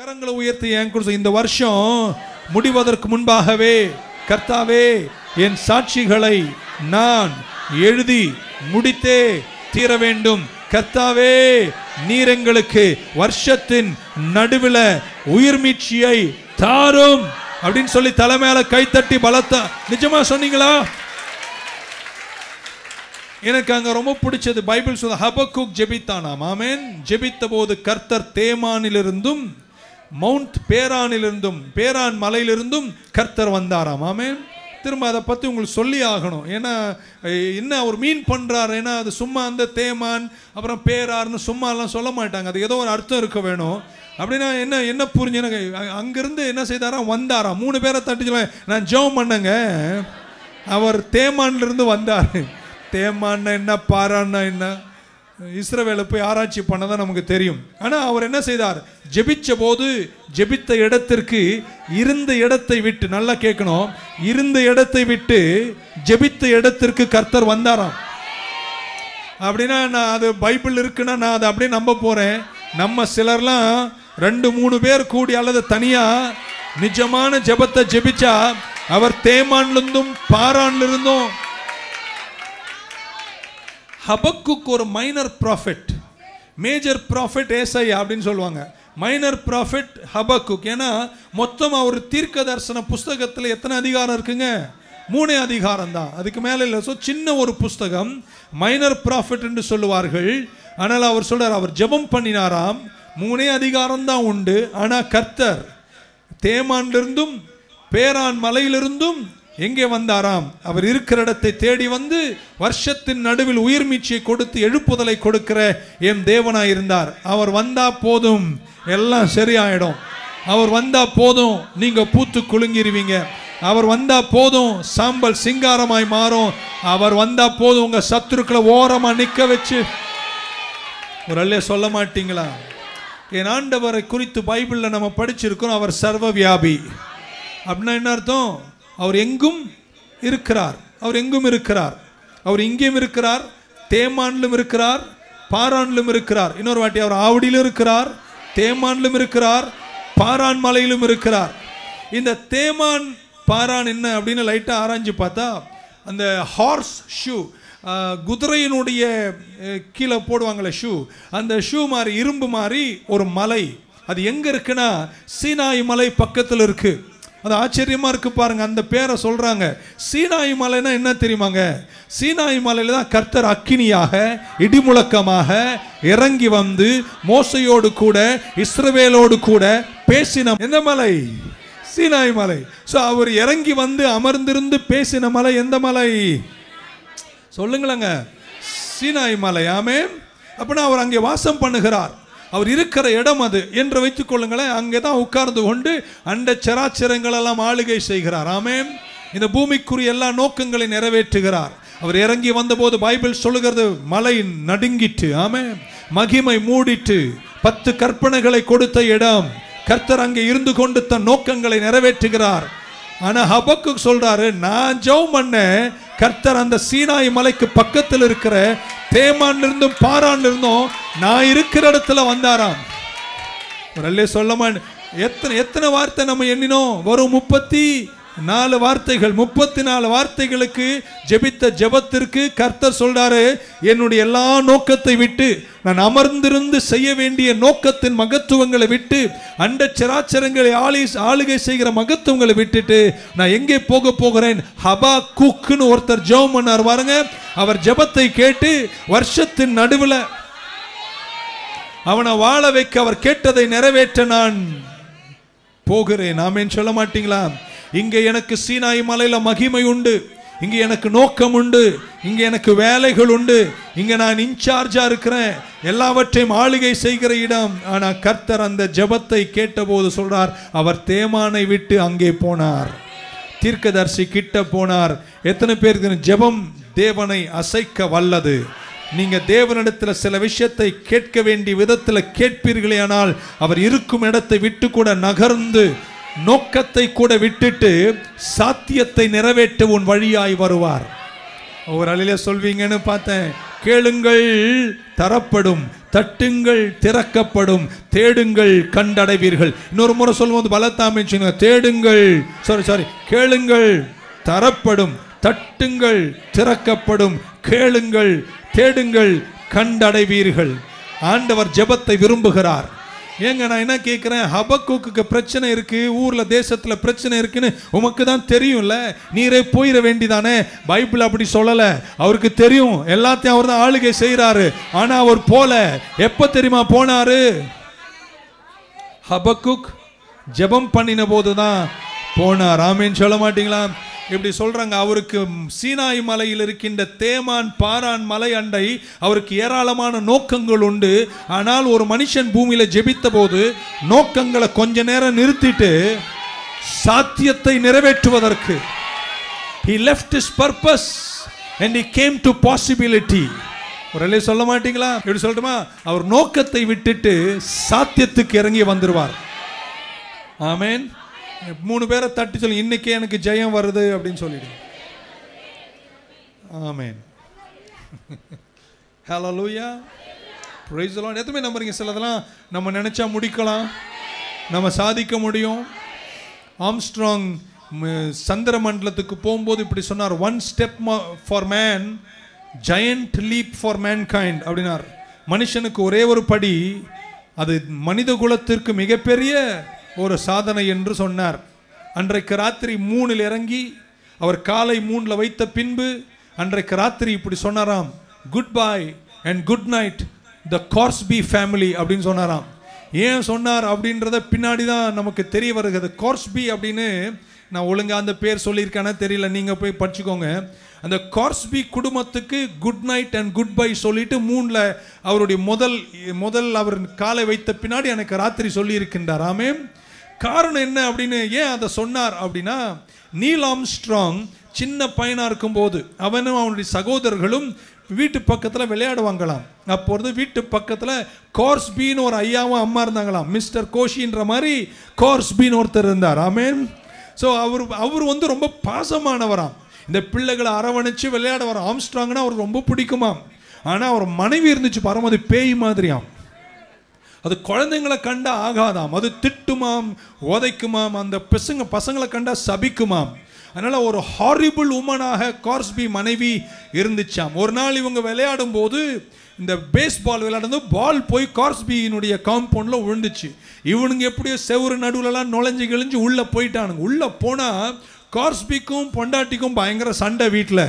கரங்களை உயர்த்தி என் குறித்து இந்த வருஷம் முடிவதற்கு முன்பாகவே கர்த்தாவே என் சாட்சிகளை நான் எழுதி முடித்தே தீர வேண்டும். கர்த்தாவே நீர் எங்களுக்கு வருஷத்தின் நடுவில் உயிர் மீட்சியை தாரும் அப்படின்னு சொல்லி தலைமையில கைத்தட்டி பலத்த நிஜமா சொன்னீங்களா? எனக்கு அங்க ரொம்ப பிடிச்சது பைபிள் சொல்ல ஹபக்கூக் ஜெபித்தானாம். ஆமென். ஜெபித்த போது கர்த்தர் தேமானிலிருந்தும் மவுண்ட் பேரானிலிருந்தும் பேரான் மலையிலிருந்தும் கர்த்தர் வந்தாராம். ஆமென். திரும்ப அதை பற்றி உங்களுக்கு சொல்லி ஆகணும். ஏன்னா என்ன அவர் மீன் பண்ணுறாரு? ஏன்னா அது சும்மா அந்த தேமான் அப்புறம் பேரார்னு சும்மாலாம் சொல்ல மாட்டாங்க. அது ஏதோ ஒரு அர்த்தம் இருக்க வேணும். அப்படின்னா என்ன என்ன புரிஞ்சுனங்க அங்கேருந்து என்ன செய்தாராம்? வந்தாராம். 3 பேரை தட்டிச்சு நான் ஜெபம் பண்ணேங்க. அவர் தேமான்லேருந்து வந்தார். தேமான்னா என்ன, பாரான்னா என்ன, இஸ்ரவேலை போய் ஆராய்ச்சி பண்ணதான் நமக்கு தெரியும். ஆனால் அவர் என்ன செய்தார்? ஜெபிச்ச போது ஜெபித்த இடத்திற்கு இருந்த இடத்தை விட்டு, நல்லா கேட்கணும், இருந்த இடத்தை விட்டு ஜெபித்த இடத்திற்கு கர்த்தர் வந்தாராம். அப்படின்னா நான் அது பைபிள் இருக்குன்னா நான் அதை அப்படியே நம்ப போகிறேன். நம்ம சிலர்லாம் 2-3 பேர் கூடி அல்லது தனியாக நிஜமான ஜெபத்தை ஜெபிச்சா அவர் தேமான்லிருந்தும் பாரான்லிருந்தும். ஹபக்குக்கு ஒரு மைனர் ப்ராஃபெட், மேஜர் ப்ராஃபெட் ஏசாயா அப்படின்னு சொல்லுவாங்க. Minor prophet ஹபக்குக். ஏன்னா மொத்தமாக ஒரு தீர்க்க தரிசன புஸ்தகத்தில் எத்தனை அதிகாரம் இருக்குங்க? 3 அதிகாரம் தான், அதுக்கு மேலே இல்லை. ஸோ சின்ன ஒரு புஸ்தகம், மைனர் ப்ராஃபெட் என்று சொல்லுவார்கள். ஆனால் அவர் சொல்கிறார், அவர் ஜெபம் பண்ணினாராம். 3 அதிகாரம் தான் உண்டு. ஆனால் கர்த்தர் தேமான்லிருந்தும் பேரான் மலையிலிருந்தும் எங்கே வந்தாராம்? அவர் இருக்கிற இடத்தை தேடி வந்து வருஷத்தின் நடுவில் உயிர் மீட்சியை கொடுத்து எழுப்புதலை கொடுக்கிற என் தேவனாயிருந்தார். அவர் வந்தா போதும், எல்லாம் சரியாயிடும். அவர் வந்தா போதும், நீங்க பூத்து குலுங்கிருவீங்க. அவர் வந்தா போதும், சாம்பல் சிங்காரமாய் மாறும். அவர் வந்தா போதும், உங்க சத்துருக்களை ஓரமா நிக்க வச்சு ஒரு அல்லே சொல்ல மாட்டீங்களா? என் ஆண்டவரை குறித்து பைபிள்ல நம்ம படிச்சிருக்கோம், அவர் சர்வ வியாபி. அப்படின்னா என்ன அர்த்தம்? அவர் எங்கும் இருக்கிறார். அவர் எங்கும் இருக்கிறார். அவர் இங்கேயும் இருக்கிறார், தேமான்லும் இருக்கிறார், பாரான்லும் இருக்கிறார். இன்னொரு வாட்டி, அவர் ஆவடியிலும் இருக்கிறார், தேமான்லும் இருக்கிறார், பாரான் மலையிலும் இருக்கிறார். இந்த தேமான் பாரான் என்ன அப்படின்னு லைட்டாக ஆராய்ஞ்சு பார்த்தா, அந்த ஹார்ஸ் ஷூ, குதிரையினுடைய கீழே போடுவாங்களே ஷூ, அந்த ஷூ மாதிரி இரும்பு மாதிரி ஒரு மலை. அது எங்கே இருக்குன்னா சீனாய் மலை பக்கத்தில் இருக்குது. அது ஆச்சரியமாக இருக்குது பாருங்க. அந்த பேரை சொல்கிறாங்க. சீனாய் மலைன்னா என்ன தெரியுமாங்க? சீனாய் மலையில் தான் கர்த்தர் அக்கினியாக இடிமுழக்கமாக இறங்கி வந்து மோசையோடு கூட இஸ்ரவேலோடு கூட பேசின எந்த மலை? சீனாய் மலை. ஸோ அவர் இறங்கி வந்து அமர்ந்திருந்து பேசின மலை எந்த மலை சொல்லுங்களேங்க? சீனாய் மலை. ஆமே. அப்படின்னா அவர் அங்கே வாசம் பண்ணுகிறார். அவர் இருக்கிற இடம் அது என்று வைத்துக் கொள்ளுங்களேன். அங்கே தான் உட்கார்ந்து கொண்டு அண்ட சராச்சரங்களெல்லாம் ஆளுகை செய்கிறார். ஆமேன். இந்த பூமிக்குரிய எல்லா நோக்கங்களை நிறைவேற்றுகிறார். அவர் இறங்கி வந்தபோது பைபிள் சொல்லுகிறது, மலை நடுங்கிட்டு, ஆமேன், மகிமை மூடிட்டு. 10 கற்பனைகளை கொடுத்த இடம், கர்த்தர் அங்கே இருந்து கொண்டு தன் நோக்கங்களை நிறைவேற்றுகிறார். ஆனால் ஹபக்குக்கு சொல்றாரு, நான் ஜெபம் பண்ண கர்த்தர் அந்த சீனாய் மலைக்கு பக்கத்தில் இருக்கிற தேமான் இருந்தும் பாரான் இருந்தும் நான் இருக்கிற இடத்துல வந்தாராம். எத்தனை வார்த்தை நம்ம எண்ணினோம்? வரும் 34 வார்த்தைகள். 34 வார்த்தைகளுக்கு ஜெபித்த ஜெபத்திற்கு கர்த்தர் சொல்றாரு, என்னுடைய எல்லா நோக்கத்தை விட்டு, நான் அமர்ந்திருந்து செய்ய வேண்டிய நோக்கத்தின் மகத்துவங்களை விட்டு, அண்ட சராச்சரங்களை ஆளுகை செய்கிற மகத்துவங்களை விட்டுட்டு நான் எங்கே போக போகிறேன்? ஹபாக்குக்குன்னு ஒருத்தர் ஜெபம் பண்ணார் பாருங்க. அவர் ஜெபத்தை கேட்டு வருஷத்தின் நடுவில் அவனை வாழ வைக்க, அவர் கேட்டதை நிறைவேற்ற நான் போகிறேன். ஆமென் சொல்ல மாட்டீங்களா? இங்கே எனக்கு சீனாய் மலையில் மகிமை உண்டு, இங்கே எனக்கு நோக்கம் உண்டு, இங்கே எனக்கு வேலைகள் உண்டு, இங்கே நான் இன்சார்ஜாக இருக்கிறேன், எல்லாவற்றையும் ஆளுகை செய்கிற இடம். ஆனால் கர்த்தர் அந்த ஜெபத்தை கேட்டபோது சொல்கிறார், அவர் தேமானை விட்டு அங்கே போனார், தீர்க்கதரிசி கிட்ட போனார். எத்தனை பேருக்கு ஜெபம் தேவனை அசைக்க வல்லது? நீங்கள் தேவனிடத்தில் சில விஷயத்தை கேட்க வேண்டிய விதத்தில் கேட்பீர்களே, ஆனால் அவர் இருக்கும் இடத்தை விட்டு கூட நகர்ந்து நோக்கத்தை கூட விட்டுட்டு சாத்தியத்தை நிறைவேற்ற உன் வழியாய் வருவார். ஒரு அலையில சொல்வீங்கன்னு பார்த்தேன். கேளுங்கள் தரப்படும், தட்டுங்கள் திறக்கப்படும், தேடுங்கள் கண்டடைவீர்கள். இன்னொரு முறை சொல்லும்போது பலத்தாமிச்சுங்க. தேடுங்கள் கேளுங்கள் தரப்படும், தட்டுங்கள் திறக்கப்படும், கேளுங்கள் தேடுங்கள் கண்டடைவீர்கள். ஆண்டவர் ஜெபத்தை விரும்புகிறார். ஏங்க நான் என்ன கேட்குறேன், ஹபக்கூக்கு பிரச்சனை இருக்குது, ஊரில் தேசத்தில் பிரச்சனை இருக்குன்னு உமக்கு தான் தெரியும்ல, நீரே போயிட வேண்டிதானே. பைபிள் அப்படி சொல்லலை. அவருக்கு தெரியும் எல்லாத்தையும், அவர் தான் ஆளுகை செய்கிறாரு. ஆனால் அவர் போல எப்போ தெரியுமா போனார்? ஹபக்கூக் ஜெபம் பண்ணின போது தான் போனார். ஆமேன்னு சொல்ல மாட்டீங்களா? இப்படி சொல்கிறாங்க. அவருக்கு சீனாய் மலையில் இருக்கின்ற தேமான் பாரான் மலை அண்டை அவருக்கு ஏராளமான நோக்கங்கள் உண்டு. ஆனால் ஒரு மனுஷன் பூமியில் ஜெபித்த போது நோக்கங்களை கொஞ்ச நேரம் நிறுத்திட்டு சாத்தியத்தை நிறைவேற்றுவதற்கு he left his purpose and he came to possibility. ஒருவேளை சொல்ல மாட்டீங்களா? இப்படி சொல்லட்டுமா? அவர் நோக்கத்தை விட்டுட்டு சாத்தியத்துக்கு இறங்கி வந்துடுவார். ஆமேன். மூணு பேரை தட்டி சொல்லி இன்னைக்கே எனக்கு ஜெயம் வருது அப்படின்னு சொல்லிடு. ஆமென். ஹல்லேலூயா. Praise the Lord. எதுவுமே நம்புறீங்க? சிலதெல்லாம் நம்ம நினைச்சா முடிக்கலாம், நம்ம சாதிக்க முடியும். ஆம்ஸ்ட்ராங் சந்திரமண்டலத்துக்கு போகும்போது இப்படி சொன்னார், one step for man, giant leap for mankind அப்படின்னார். மனுஷனுக்கு ஒரே ஒரு படி, அது மனித குலத்திற்கு மிகப்பெரிய ஒரு சாதனை என்று சொன்னார். அன்றைக்கு ராத்திரி 3 இறங்கி அவர் காலை 3 வைத்த பின்பு அன்றைக்கு ராத்திரி இப்படி சொன்னாராம், goodbye and good night the Crosby family அப்படின்னு சொன்னாராம். ஏன் சொன்னார் அப்படின்றத பின்னாடி தான் நமக்கு தெரிய வருகிறது. கார்ஸ்பி அப்படின்னு நான் ஒழுங்காக அந்த பேர் சொல்லியிருக்கேன்னா தெரியல, நீங்கள் போய் படிச்சுக்கோங்க. அந்த கார்ஸ்பி குடும்பத்துக்கு good night and good bye சொல்லிட்டு 3 அவருடைய முதல் அவர் காலை வைத்த பின்னாடி எனக்கு ராத்திரி சொல்லியிருக்கின்றார். ஆமே. காரணம் என்ன அப்படின்னு ஏன் அதை சொன்னார் அப்படின்னா, நீல் ஆம்ஸ்ட்ராங் சின்ன பையனாக இருக்கும்போது அவனும் அவனுடைய சகோதரர்களும் வீட்டு பக்கத்தில் விளையாடுவாங்களாம். அப்பொழுது வீட்டு பக்கத்தில் கார்ஸ்பின்னு ஒரு ஐயாவும் அம்மா இருந்தாங்களாம். மிஸ்டர் கோஷின்ற மாதிரி கார்ஸ்பின்னு ஒருத்தர் இருந்தார். ஆமேன். ஸோ அவர் வந்து ரொம்ப பாசமானவராம். இந்த பிள்ளைகளை அரவணைச்சு விளையாட வர ஆம்ஸ்ட்ராங்னா அவருக்கு ரொம்ப பிடிக்குமாம். ஆனால் அவர் மனைவி இருந்துச்சு பாருங்க, அது பேய் மாதிரியாம். அது குழந்தைங்களை கண்டா ஆகாதாம், அது திட்டுமாம், உதைக்குமாம், அந்த பசங்களை கண்டா சபிக்குமாம். அதனால் ஒரு ஹாரிபிள் உமனாக கார்ஸ்பி மனைவி இருந்துச்சாம். ஒரு நாள் இவங்க விளையாடும் போது, இந்த பேஸ்பால் விளையாடும், பால் போய் கார்ஸ்பியினுடைய காம்பவுண்டில் விழுந்துச்சு. இவனுங்க எப்படியோ செவரு நடுவுலலாம் நுழைஞ்சு கிழிஞ்சு உள்ளே போயிட்டானுங்க. உள்ளே போனால் கார்ஸ்பிக்கும் பொண்டாட்டிக்கும் பயங்கர சண்டை. வீட்டில்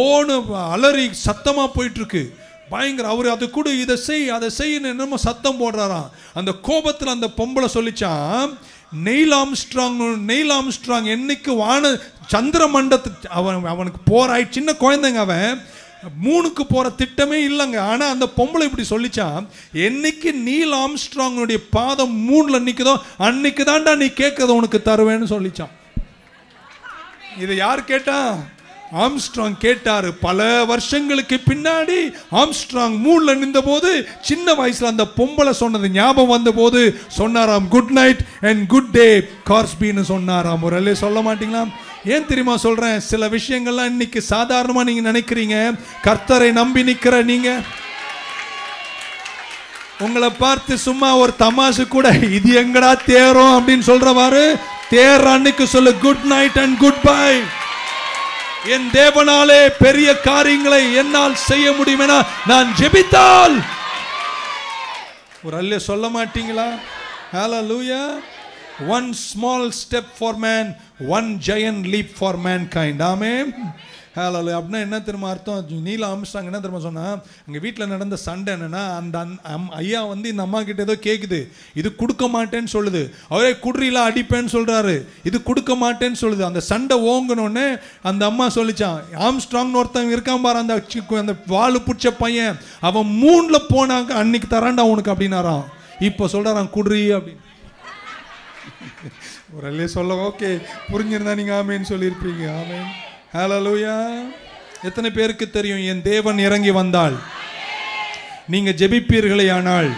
ஓன்னு அலறி சத்தமாக போயிட்டுருக்கு. பயங்கர அவர் அது கொடு, இதை செய், அதை செய்யன்னு என்னமோ சத்தம் போடுறாராம். அந்த கோபத்தில் அந்த பொம்பளை சொல்லிச்சான், நெயில் ஆம்ஸ்ட்ராங் என்னைக்கு வான சந்திரமண்டலத்துக்கு அவனுக்கு போராயிடுச்சு. சின்ன குழந்தைங்க, அவன் 3 போகிற திட்டமே இல்லைங்க. ஆனால் அந்த பொம்பளை இப்படி சொல்லிச்சான், என்னைக்கு நீல் ஆம்ஸ்ட்ராங்குடைய பாதம் 3 நிற்குதோ அன்னைக்கு தான்டா நீ கேட்கறத உனக்கு தருவேன்னு சொல்லிச்சான். இதை யார் கேட்டா? ஆம்ஸ்ட்ராங் கேட்டாரு. பல வருஷங்களுக்கு பின்னாடி ஆம்ஸ்ட்ராங் 3 நின்ற போது சின்ன வயசுல அந்த பொம்பளை சொன்னது ஞாபகம் வந்த போது சொன்னாராம், good night and good day கார்ஸ்பின்னு சொன்னாராம். ஒருவேளை சொல்ல மாட்டீங்களா? ஏன் தெரியுமா சொல்றேன்? சில விஷயங்கள்லாம் இன்னைக்கு சாதாரணமா நீங்க நினைக்கிறீங்க. கர்த்தரை நம்பி நிக்கிற நீங்க, உங்களை பார்த்து சும்மா ஒரு தமாசு கூட இது எங்கடா தேரும் அப்படின்னு சொல்றவாரு, தேர் அன்னைக்கு சொல்லு good night and good bye. என் தேவனாலே பெரிய காரியங்களை என்னால் செய்ய முடியும் என நான் ஜெபித்தால். ஒரு அல்ல சொல்ல மாட்டீங்களா? ஹல்லேலூயா. One small step for man, one giant leap for mankind. ஆமென். ஹல்லேலூயா. அப்படின்னா என்ன தெரியுமா அர்த்தம்? நீல் ஆம்ஸ்ட்ராங் என்ன தெரியுமா சொன்னா, எங்க வீட்டில் நடந்த சண்டை என்னன்னா, அந்த ஐயா வந்து இந்த அம்மா கிட்ட ஏதோ கேட்குது, இது கொடுக்க மாட்டேன்னு சொல்லுது. அவரே குடுறிலாம் அடிப்பேன்னு சொல்றாரு, இது கொடுக்க மாட்டேன்னு சொல்லுது. அந்த சண்டை ஓங்கணுன்னு அந்த அம்மா சொல்லிச்சான், ஆம்ஸ்ட்ராங்னு ஒருத்தன் இருக்கான் பாரு, அந்த வாலு பிடிச்ச பையன், அவன் 3 போனாங்க அன்னைக்கு தராண்டா உனக்கு அப்படின்னாரான். இப்போ சொல்றாரான் குடுறி அப்படின்னு. ஒரு அல்லே சொல்ல ஓகே புரிஞ்சிருந்தா நீங்க ஆமேன்னு சொல்லியிருப்பீங்க. ஆமேன். ஹல்லேலூயா. எத்தனை பேருக்கு தெரியும், என் தேவன் இறங்கி வந்தால் நீங்க ஜெபிப்பீர்களே. ஆனால்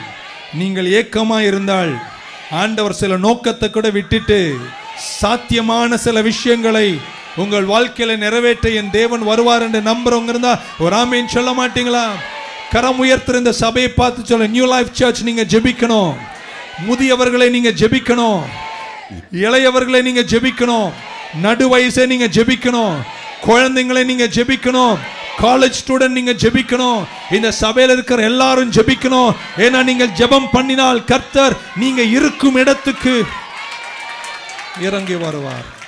நீங்கள் ஏக்கமா இருந்தால் ஆண்டவர் சில நோக்கத்தை கூட விட்டுட்டு சாத்தியமான சில விஷயங்களை உங்கள் வாழ்க்கையில நிறைவேற்ற என் தேவன் வருவார் என்று நம்புறவங்க இருந்தா ஒரு ஆமீன் சொல்ல மாட்டீங்களா? கரம் உயர்த்த இந்த சபையை பார்த்து சொல்ல, நியூ லைஃப் சர்ச் நீங்க ஜெபிக்கணும். முதியவர்களை நீங்க ஜெபிக்கணும், இளையவர்களை நீங்க ஜெபிக்கணும், நடுவயசை நீங்க ஜெபிக்கணும், குழந்தைங்களை நீங்க ஜெபிக்கணும், காலேஜ் ஸ்டூடெண்ட் நீங்க ஜெபிக்கணும், இந்த சபையில் இருக்கிற எல்லாரும் ஜெபிக்கணும். ஏன்னா நீங்கள் ஜெபம் பண்ணினால் கர்த்தர் நீங்க இருக்கும் இடத்துக்கு இறங்கி வருவார்.